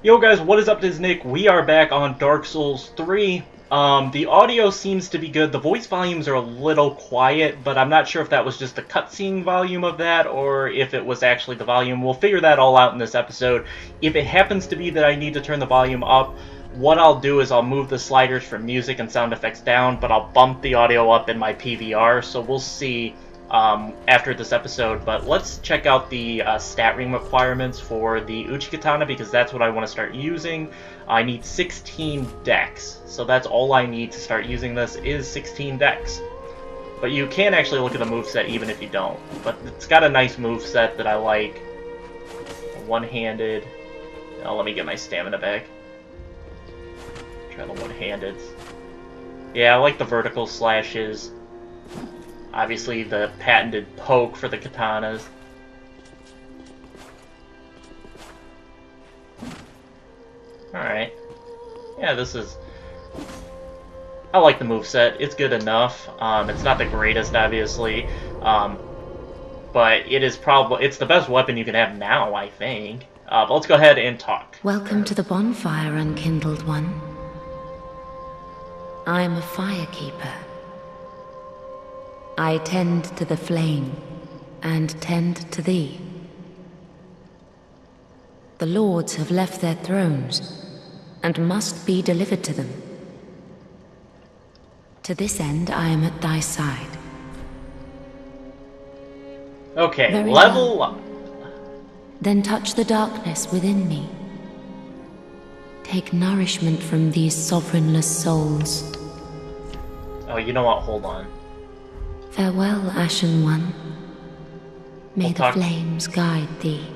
Yo guys, what is up? This is Nick. We are back on Dark Souls 3. The audio seems to be good. The voice volumes are a little quiet, but I'm not sure if that was just the cutscene volume of that or if it was actually the volume. We'll figure that all out in this episode. If it happens to be that I need to turn the volume up, what I'll do is I'll move the sliders from music and sound effects down, but I'll bump the audio up in my PVR, so we'll see after this episode. But let's check out the stat ring requirements for the Uchigatana, because that's what I want to start using. I need 16 decks, so that's all I need to start using this is 16 decks. But you can actually look at the moveset even if you don't. But it's got a nice moveset that I like. One-handed. Oh, let me get my stamina back. Try the one-handed. Yeah, I like the vertical slashes. Obviously, the patented poke for the katanas. Alright. Yeah, this is... I like the moveset. It's good enough. It's not the greatest, obviously. But it is probably... It's the best weapon you can have now, I think. But let's go ahead and talk. Welcome to the bonfire, Unkindled One. I am a firekeeper. I tend to the flame, and tend to thee. The lords have left their thrones, and must be delivered to them. To this end, I am at thy side. Okay, very level well. Up. Then touch the darkness within me. Take nourishment from these sovereignless souls. Oh, you know what? Hold on. Farewell, Ashen One. May the flames guide thee.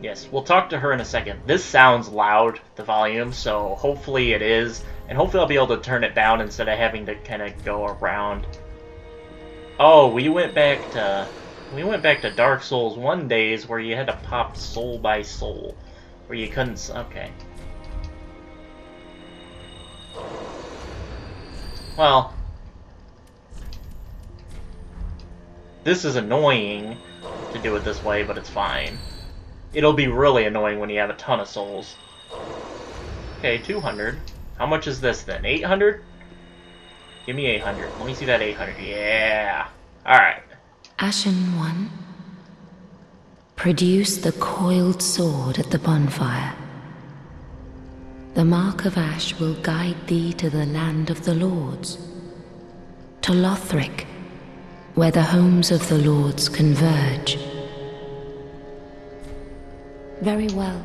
Yes, we'll talk to her in a second. This sounds loud, the volume, so hopefully it is. And hopefully I'll be able to turn it down instead of having to kind of go around. Oh, we went back to Dark Souls 1 days where you had to pop soul by soul. Where you couldn't... Okay. Well... This is annoying to do it this way, but it's fine. It'll be really annoying when you have a ton of souls. Okay, 200. How much is this then? 800? Give me 800. Let me see that 800. Yeah! Alright. Ashen One, produce the coiled sword at the bonfire. The mark of ash will guide thee to the land of the lords. To Lothric, where the homes of the lords converge. Very well.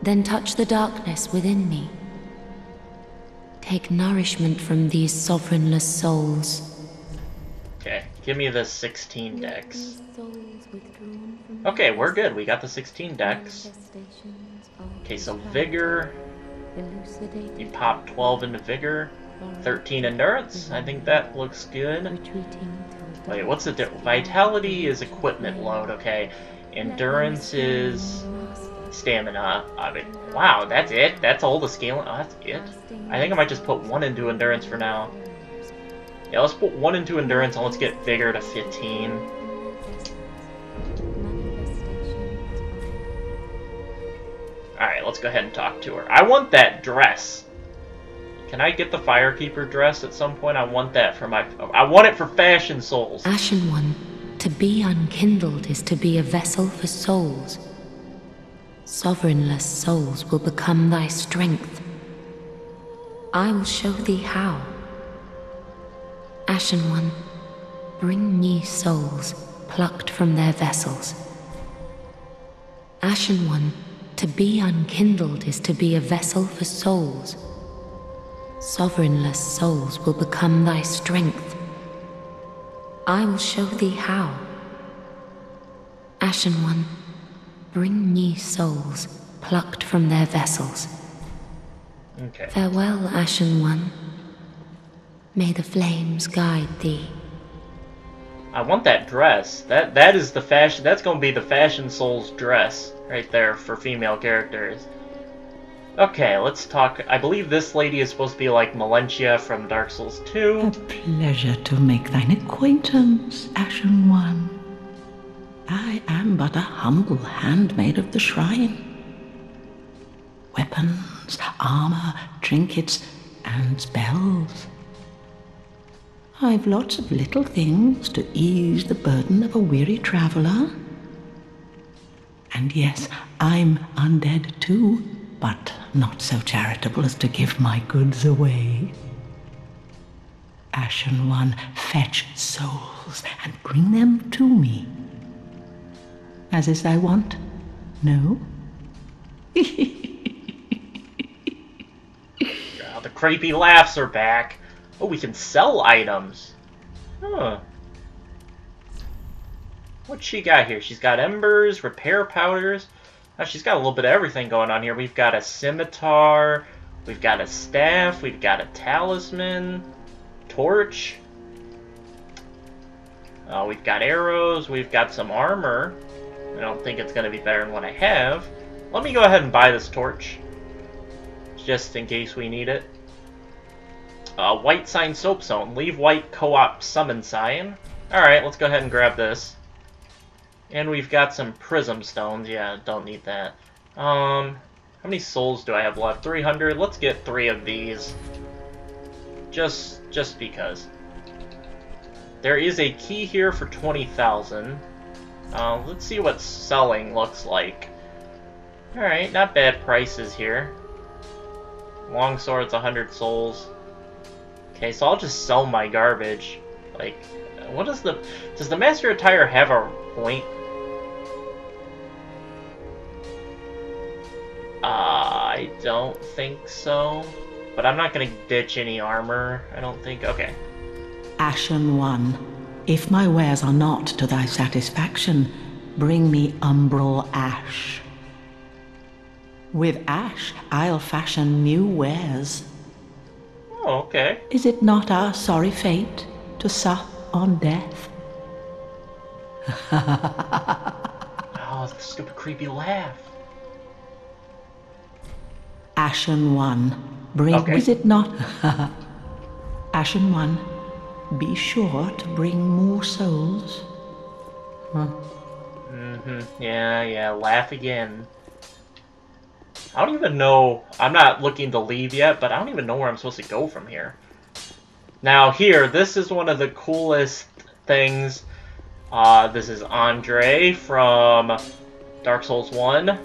Then touch the darkness within me. Take nourishment from these sovereignless souls. Okay, give me the 16 decks. Okay, we're good. We got the 16 decks. Okay, so Vigor. You pop 12 into Vigor. 13 endurance. I think that looks good. Wait, what's the difference? Vitality is equipment load, okay. Endurance is stamina. I mean, wow, that's it? That's all the scaling? Oh, that's it? I think I might just put 1 into endurance for now. Yeah, let's put 1 into endurance and let's get vigor to 15. Alright, let's go ahead and talk to her. I want that dress. Can I get the firekeeper dress at some point? I want that for my... I want it for fashion souls. Ashen One, to be unkindled is to be a vessel for souls. Sovereignless souls will become thy strength. I will show thee how. Ashen One, bring me souls plucked from their vessels. Ashen One, to be unkindled is to be a vessel for souls. Sovereignless souls will become thy strength. I will show thee how. Ashen One, bring me souls plucked from their vessels. Okay. Farewell, Ashen One. May the flames guide thee. I want that dress. That is the fashion. That's going to be the fashion soul's dress right there for female characters. Okay, let's talk. I believe this lady is supposed to be like Melenia from Dark Souls 2. A pleasure to make thine acquaintance, Ashen One. I am but a humble handmaid of the shrine. weapons, armor, trinkets, and spells. I've lots of little things to ease the burden of a weary traveler. And yes, I'm undead too, but not so charitable as to give my goods away. Ashen One, fetch souls and bring them to me. As is thy wont, no? Oh, the creepy laughs are back. Oh, we can sell items. Huh. What's she got here? She's got embers, repair powders. Oh, she's got a little bit of everything going on here. We've got a scimitar. We've got a staff. We've got a talisman. Torch. We've got arrows. We've got some armor. I don't think it's going to be better than what I have. Let me go ahead and buy this torch, just in case we need it. White sign soap zone. Leave white co-op summon sign. Alright, let's go ahead and grab this. And we've got some prism stones. Yeah, don't need that. How many souls do I have left? 300. Let's get 3 of these. Just because. There is a key here for 20,000. Let's see what selling looks like. Alright, not bad prices here. Longsword's 100 souls. Okay, so I'll just sell my garbage. Like, what is the... Does the Master Attire have a point? I don't think so. But I'm not gonna ditch any armor, I don't think. Okay. Ashen One, if my wares are not to thy satisfaction, bring me umbral ash. With ash, I'll fashion new wares. Oh, okay. Is it not our sorry fate to sup on death? Oh, the stupid creepy laugh. Ashen One, bring... Okay. Is it not... Ashen One, be sure to bring more souls. Huh. Mm-hmm. Yeah, laugh again. I don't even know, I'm not looking to leave yet, but I don't even know where I'm supposed to go from here. Now here, this is one of the coolest things. This is Andre from Dark Souls 1.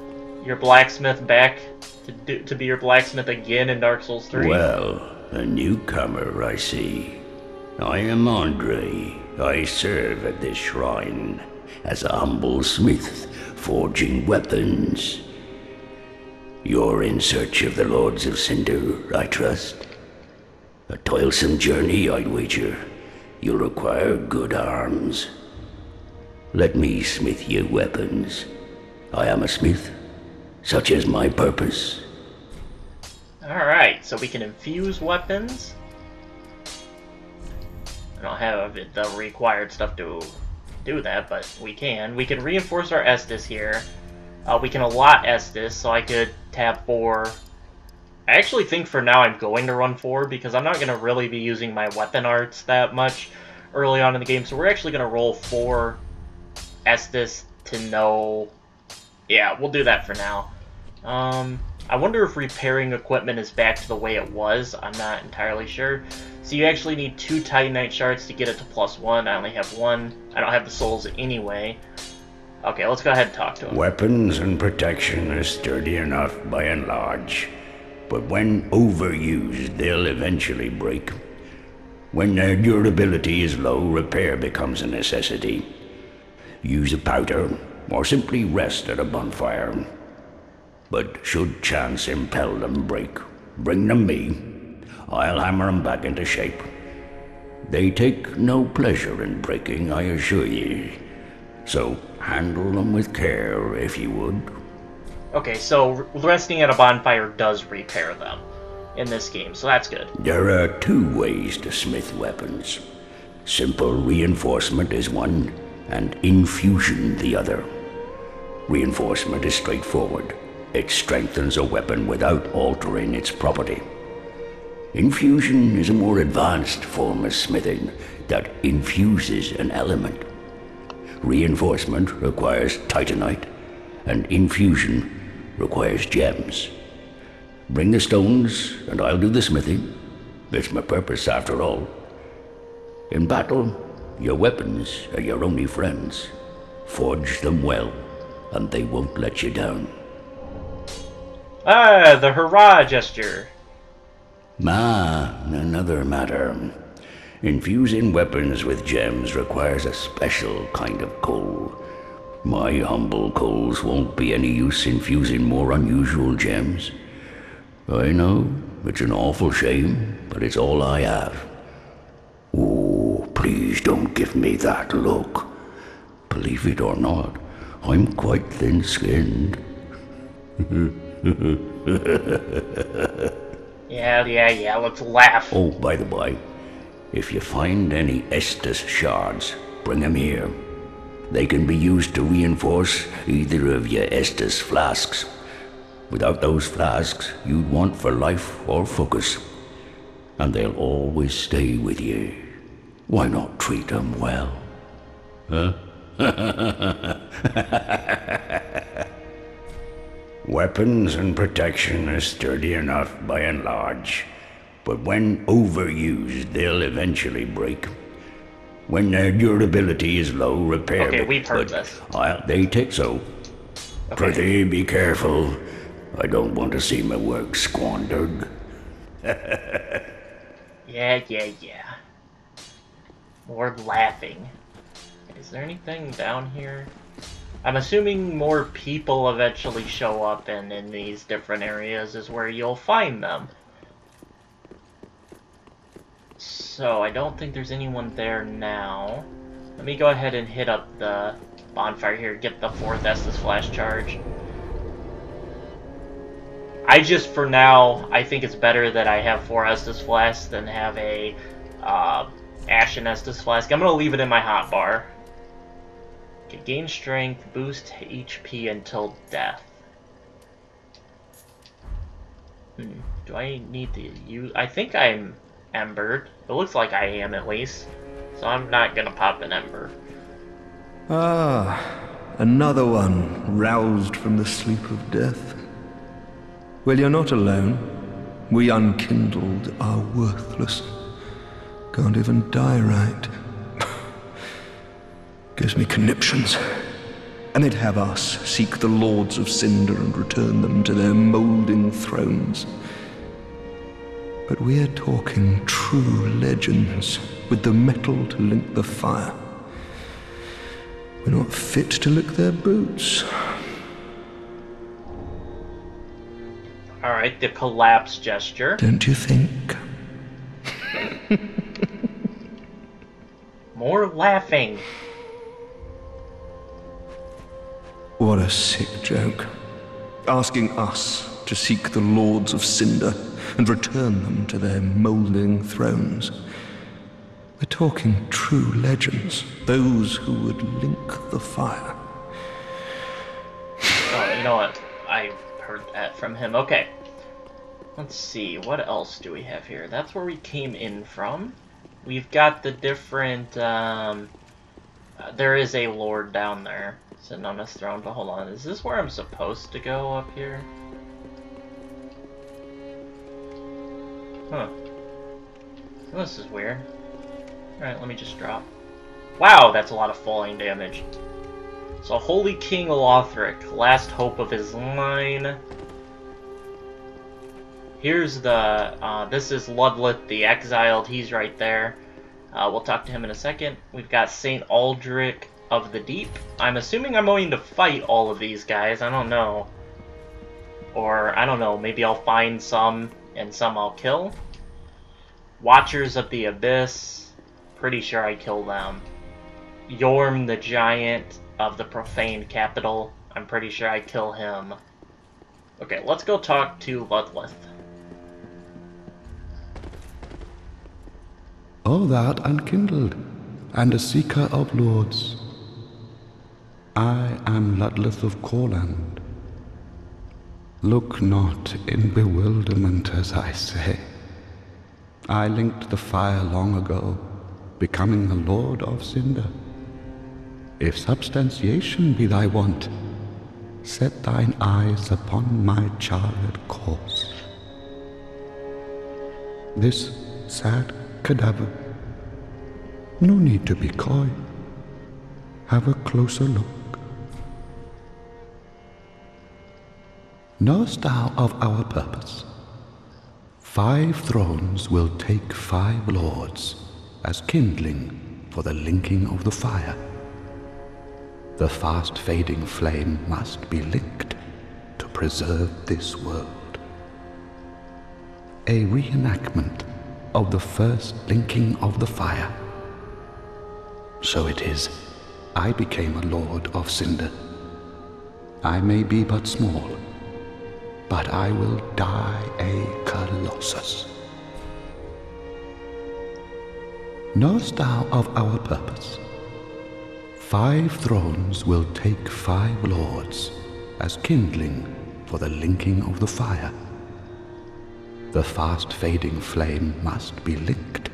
Your blacksmith back to be your blacksmith again in Dark Souls 3. Well, a newcomer I see. I am Andre. I serve at this shrine as a humble smith forging weapons. You're in search of the Lords of Cinder, I trust? A toilsome journey, I'd wager. You'll require good arms. Let me smith you weapons. I am a smith. Such is my purpose. Alright, so we can infuse weapons. I don't have the required stuff to do that, but we can. We can reinforce our Estus here. We can allot Estus, so I could tap 4. I actually think for now I'm going to run 4, because I'm not going to really be using my weapon arts that much early on in the game, so we're actually going to roll 4 Estus to know... Yeah, we'll do that for now. I wonder if repairing equipment is back to the way it was. I'm not entirely sure. So you actually need 2 Titanite shards to get it to +1. I only have 1. I don't have the souls anyway. Okay, let's go ahead and talk to him. Weapons and protection are sturdy enough by and large, but when overused, they'll eventually break. When their durability is low, repair becomes a necessity. Use a powder, or simply rest at a bonfire. But should chance impel them break, bring them me. I'll hammer them back into shape. They take no pleasure in breaking, I assure you. So, handle them with care, if you would. Okay, so resting at a bonfire does repair them in this game, so that's good. There are 2 ways to smith weapons. Simple reinforcement is one, and infusion the other. Reinforcement is straightforward. It strengthens a weapon without altering its property. Infusion is a more advanced form of smithing that infuses an element. Reinforcement requires titanite, and infusion requires gems. Bring the stones, and I'll do the smithing. It's my purpose, after all. In battle, your weapons are your only friends. Forge them well, and they won't let you down. Ah, the hurrah gesture. Another matter. Infusing weapons with gems requires a special kind of coal. My humble coals won't be any use infusing more unusual gems. I know, it's an awful shame, but it's all I have. Oh, please don't give me that look. Believe it or not, I'm quite thin-skinned. Yeah, let's laugh. Oh, by the by, if you find any Estus shards, bring them here. They can be used to reinforce either of your Estus flasks. Without those flasks, you'd want for life or focus. And they'll always stay with you. Why not treat them well? Huh? Weapons and protection are sturdy enough by and large, but when overused, they'll eventually break. When their durability is low, repair. Okay, we've heard this. They take so. Okay. Prithee, be careful. I don't want to see my work squandered. Yeah. More laughing. Is there anything down here? I'm assuming more people eventually show up, and in these different areas is where you'll find them. So, I don't think there's anyone there now. Let me go ahead and hit up the bonfire here, get the 4th Estus Flash Charge. For now, I think it's better that I have 4 Estus Flasks than have a Ashen Estus Flask. I'm going to leave it in my hotbar. Gain strength, boost HP until death. Do I need to use... I think I'm embered. It looks like I am, at least. So I'm not gonna pop an ember. Ah, another one roused from the sleep of death. Well, you're not alone. We unkindled are worthless. Can't even die right. Gives me conniptions. And they'd have us seek the lords of Cinder and return them to their moulding thrones. But we're talking true legends, with the metal to link the fire. We're not fit to lick their boots. Alright, the collapse gesture. Don't you think? More laughing. What a sick joke. Asking us to seek the lords of Cinder and return them to their moulding thrones. We're talking true legends, those who would link the fire. Oh, you know what? I heard that from him. Okay. Let's see, what else do we have here? That's where we came in from. We've got the different, there is a lord down there. Sitting on this throne, but hold on, is this where I'm supposed to go up here? Huh. Well, this is weird. Alright, let me just drop. Wow, that's a lot of falling damage. So, Holy King Lothric, last hope of his line. Here's the, this is Ludleth the Exiled, he's right there. We'll talk to him in a second. We've got Saint Aldric of the Deep. I'm assuming I'm going to fight all of these guys, I don't know. Or, I don't know, maybe I'll find some, and some I'll kill. Watchers of the Abyss, pretty sure I kill them. Yorm the Giant of the Profane Capital, I'm pretty sure I kill him. Okay, let's go talk to Ludleth. Oh, thou art unkindled, and a seeker of lords. I am Ludleth of Courland. Look not in bewilderment as I say. I linked the fire long ago, becoming the Lord of Cinder. If substantiation be thy want, set thine eyes upon my charred corpse. this sad cadaver. No need to be coy. Have a closer look. Knowest thou of our purpose? 5 thrones will take 5 lords as kindling for the linking of the fire. The fast-fading flame must be linked to preserve this world. A reenactment of the first linking of the fire. So it is, I became a lord of cinder. I may be but small, but I will die a colossus. Knowest thou of our purpose? 5 thrones will take 5 lords as kindling for the linking of the fire. The fast-fading flame must be linked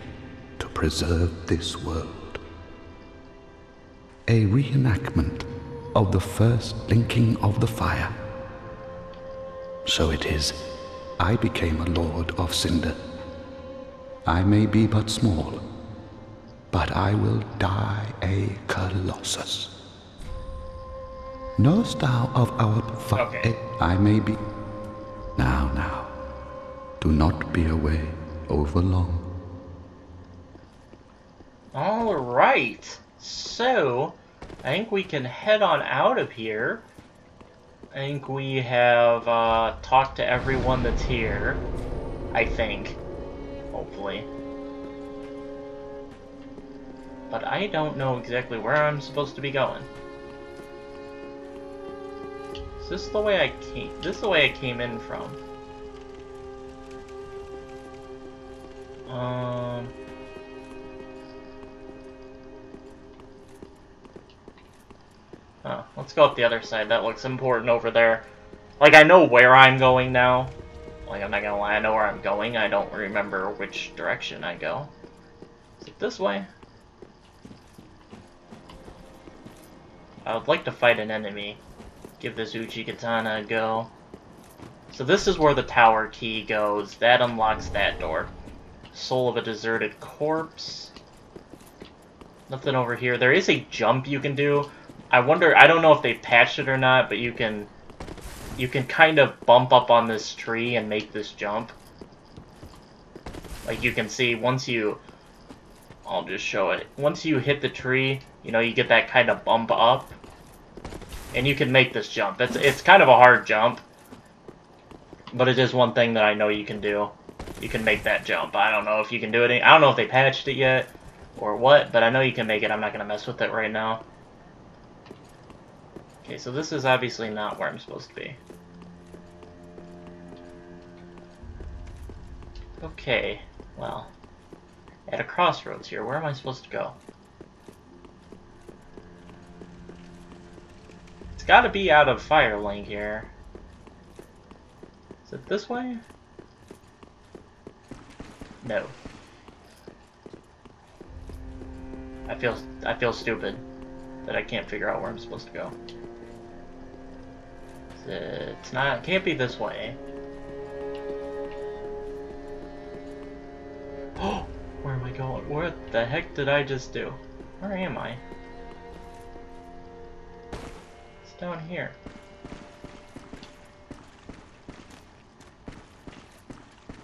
to preserve this world. A reenactment of the first linking of the fire. So it is, I became a lord of cinder. I may be but small, but I will die a colossus. Knowest thou of our... Okay. I may be... Now, do not be away over long. Alright, so I think we can head on out of here. I think we have talked to everyone that's here. I think. Hopefully. But I don't know exactly where I'm supposed to be going. Is this the way I came? This is the way I came in from. Oh, let's go up the other side. That looks important over there. Like, I know where I'm going now. Like, I'm not gonna lie, I know where I'm going. I don't remember which direction I go. Is it this way? I would like to fight an enemy. Give this Uchigatana a go. So this is where the tower key goes. That unlocks that door. Soul of a deserted corpse. Nothing over here. There is a jump you can do. I wonder, I don't know if they patched it or not, but you can kind of bump up on this tree and make this jump. Like you can see, once you... I'll just show it. Once you hit the tree, you know, you get that kind of bump up. And you can make this jump. It's kind of a hard jump. But it is one thing that I know you can do. You can make that jump. I don't know if you can do it. I don't know if they patched it yet or what, but I know you can make it. I'm not going to mess with it right now. Okay, so this is obviously not where I'm supposed to be. Okay, well, at a crossroads here, where am I supposed to go? It's gotta be out of Firelink here. Is it this way? No. I feel stupid that I can't figure out where I'm supposed to go. It's not, it can't be this way. Oh! Where am I going? What the heck did I just do? Where am I? It's down here.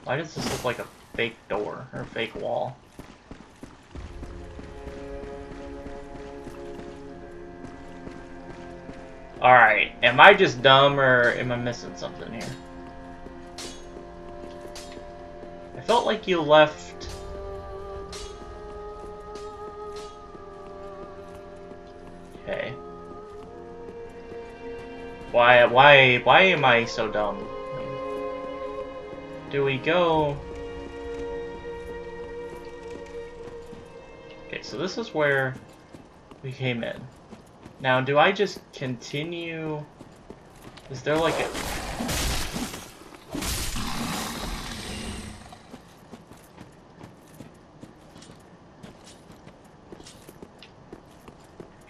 Why does this look like a fake door or a fake wall? Alright, am I just dumb or am I missing something here? I felt like you left... Okay. Why am I so dumb? Do we go... Okay, so this is where we came in. Now, do I just continue? Is there like a...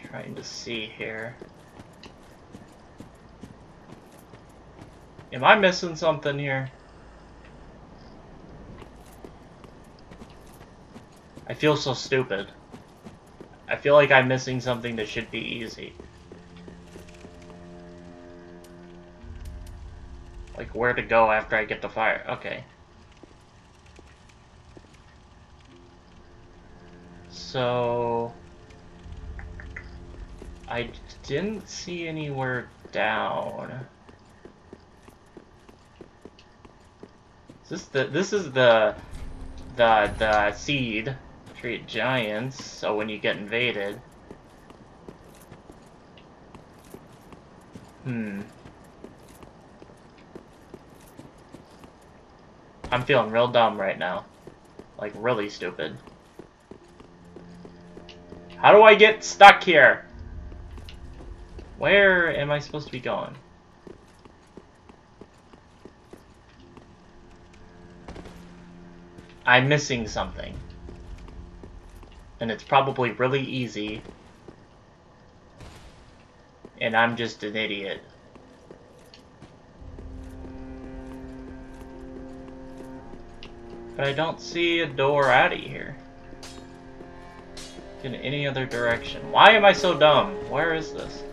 Trying to see here. Am I missing something here? I feel so stupid. I feel like I'm missing something that should be easy. Like where to go after I get the fire. Okay. So... I didn't see anywhere down. Is this the... This is the seed. Treat giants, so when you get invaded... I'm feeling real dumb right now. Like, really stupid. How do I get stuck here? Where am I supposed to be going? I'm missing something. And it's probably really easy. And I'm just an idiot. But I don't see a door out of here. In any other direction. Why am I so dumb? Where is this?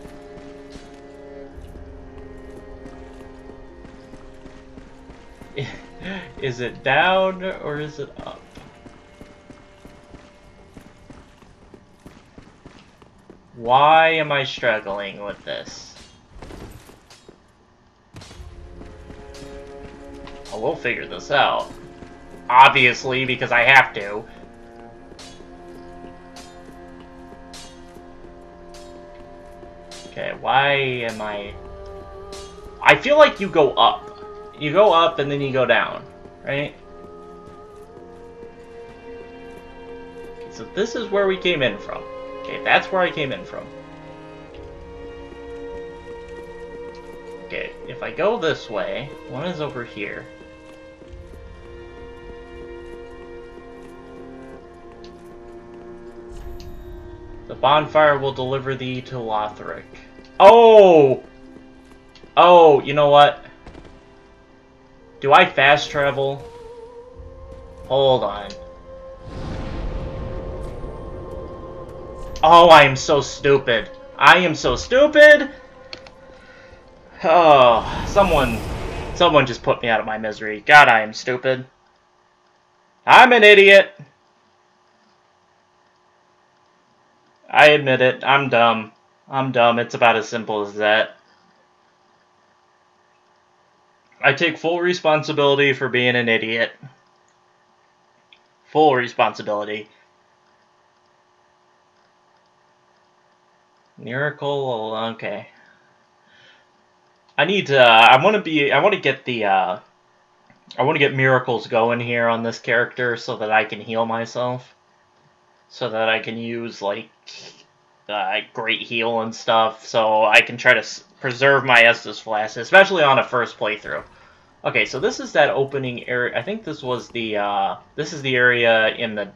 Is it down or is it up? Why am I struggling with this? I will figure this out. Obviously, because I have to. Okay, why am I... I feel like you go up. You go up and then you go down, right? Okay, so this is where we came in from. Okay, that's where I came in from. Okay, if I go this way, one is over here. The bonfire will deliver thee to Lothric. Oh! Oh, you know what? Do I fast travel? Hold on. Oh, I am so stupid. I am so stupid! Oh, someone just put me out of my misery. God, I am stupid. I'm an idiot. I admit it. I'm dumb. I'm dumb. It's about as simple as that. I take full responsibility for being an idiot. Full responsibility. Miracle, okay. I need to, I want to get miracles going here on this character so that I can heal myself. So that I can use, like, great heal and stuff, so I can try to preserve my Estus Flask, especially on a first playthrough. Okay, so this is that opening area. I think this was the, this is the area in the,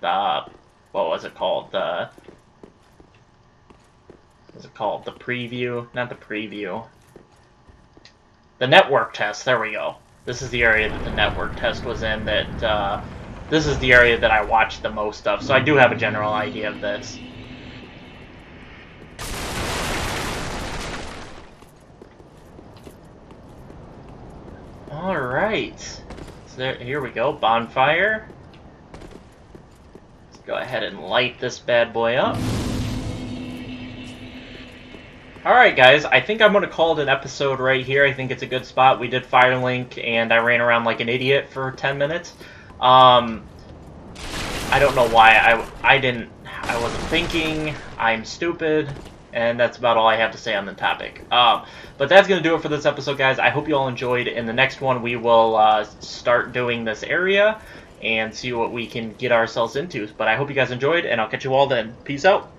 what was it called? The, what's it called? The preview? Not the preview. The network test, there we go. This is the area that the network test was in that, this is the area that I watched the most of, so I do have a general idea of this. Alright. So there, here we go, bonfire. Let's go ahead and light this bad boy up. Alright guys, I think I'm going to call it an episode right here. I think it's a good spot. We did Firelink, and I ran around like an idiot for 10 minutes. I don't know why I wasn't thinking. I'm stupid, and that's about all I have to say on the topic. But that's gonna do it for this episode, guys. I hope you all enjoyed. In the next one, we will start doing this area and see what we can get ourselves into. But I hope you guys enjoyed, and I'll catch you all then. Peace out.